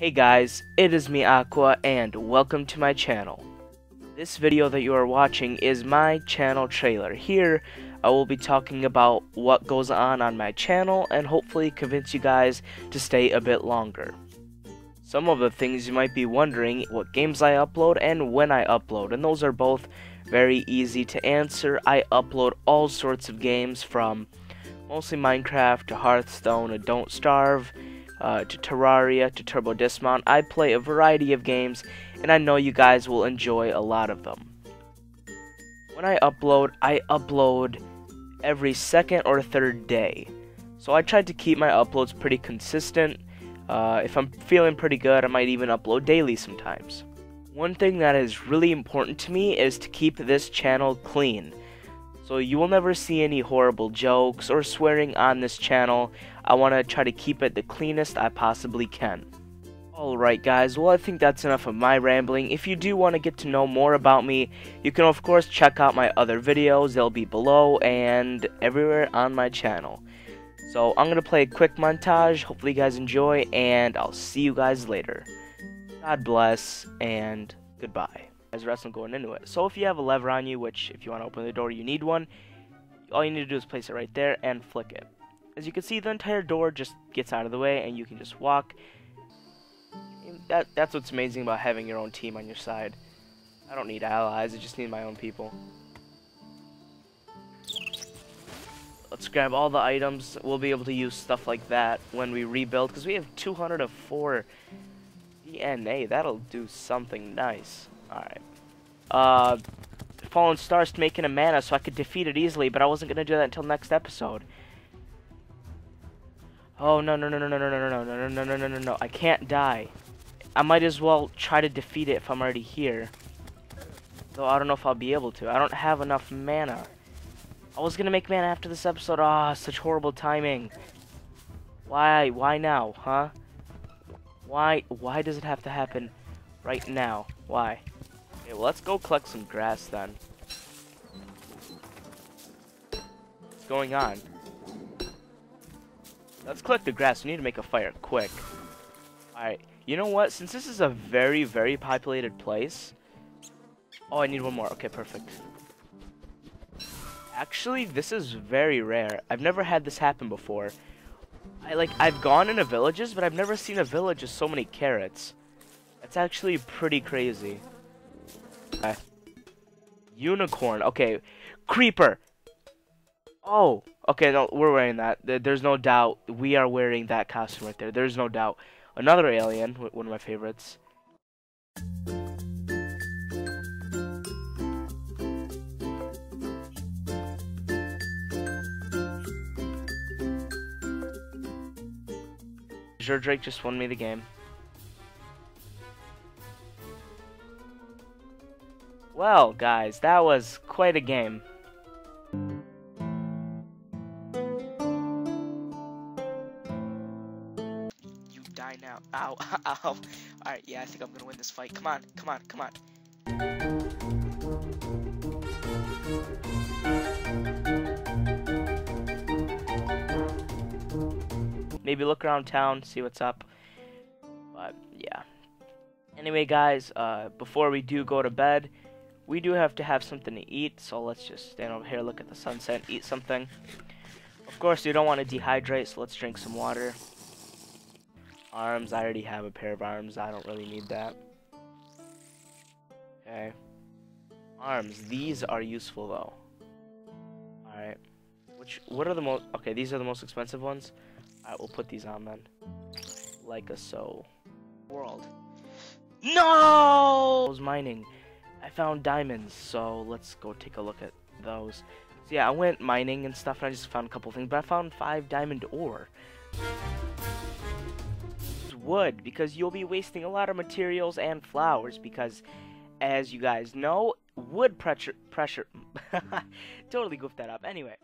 Hey guys, it is me Aqua and welcome to my channel. This video that you are watching is my channel trailer. Here I will be talking about what goes on my channel and hopefully convince you guys to stay a bit longer. Some of the things you might be wondering, what games I upload and when I upload, and those are both very easy to answer. I upload all sorts of games, from mostly Minecraft to Hearthstone to Don't Starve to Terraria to Turbo Dismount. I play a variety of games and I know you guys will enjoy a lot of them. When I upload every second or third day. So I tried to keep my uploads pretty consistent. If I'm feeling pretty good, I might even upload daily sometimes. One thing that is really important to me is to keep this channel clean. So you will never see any horrible jokes or swearing on this channel. I want to try to keep it the cleanest I possibly can. Alright guys, well I think that's enough of my rambling. If you do want to get to know more about me, you can of course check out my other videos. They'll be below and everywhere on my channel. So I'm going to play a quick montage, hopefully you guys enjoy, and I'll see you guys later. God bless, and goodbye. As rest I'm going into it. So if you have a lever on you, which if you want to open the door you need one, all you need to do is place it right there and flick it. As you can see, the entire door just gets out of the way and you can just walk. That's what's amazing about having your own team on your side. I don't need allies, I just need my own people. Let's grab all the items. We'll be able to use stuff like that when we rebuild, because we have 204 DNA. That'll do something nice. Alright. Fallen Star's making a mana so I could defeat it easily, but I wasn't going to do that until next episode. Oh, no. I can't die. I might as well try to defeat it if I'm already here. Though I don't know if I'll be able to. I don't have enough mana. I was going to make mana after this episode. Ah, such horrible timing. Why? Why now, huh? Why does it have to happen right now? Why? Okay, well, let's go collect some grass then. What's going on? Let's collect the grass. We need to make a fire quick. Alright, you know what? Since this is a very, very populated place... Oh, I need one more. Okay, perfect. Actually, this is very rare. I've never had this happen before. I've gone into villages, but I've never seen a village with so many carrots. That's actually pretty crazy. Okay. Unicorn. Okay. Creeper. Oh. Okay, no, we're wearing that. There's no doubt. We are wearing that costume right there. There's no doubt. Another alien. One of my favorites. Azure Drake just won me the game. Well, guys, that was quite a game. You die now. Ow, ow. Alright, yeah, I think I'm gonna win this fight. Come on, come on, come on. Maybe look around town, see what's up. But, yeah. Anyway, guys, before we do go to bed... We do have to have something to eat, so let's just stand over here, look at the sunset, eat something. Of course, you don't want to dehydrate, so let's drink some water. Arms, I already have a pair of arms, I don't really need that. Okay. Arms, these are useful though. Alright. What are the most, okay, these are the most expensive ones. Alright, we'll put these on then. Like a so. World. No! I was mining. I found diamonds, so let's go take a look at those. So yeah, I went mining and stuff, and I just found a couple things, but I found 5 diamond ore. Wood, because you'll be wasting a lot of materials and flowers, because, as you guys know, wood pressure... totally goofed that up. Anyway.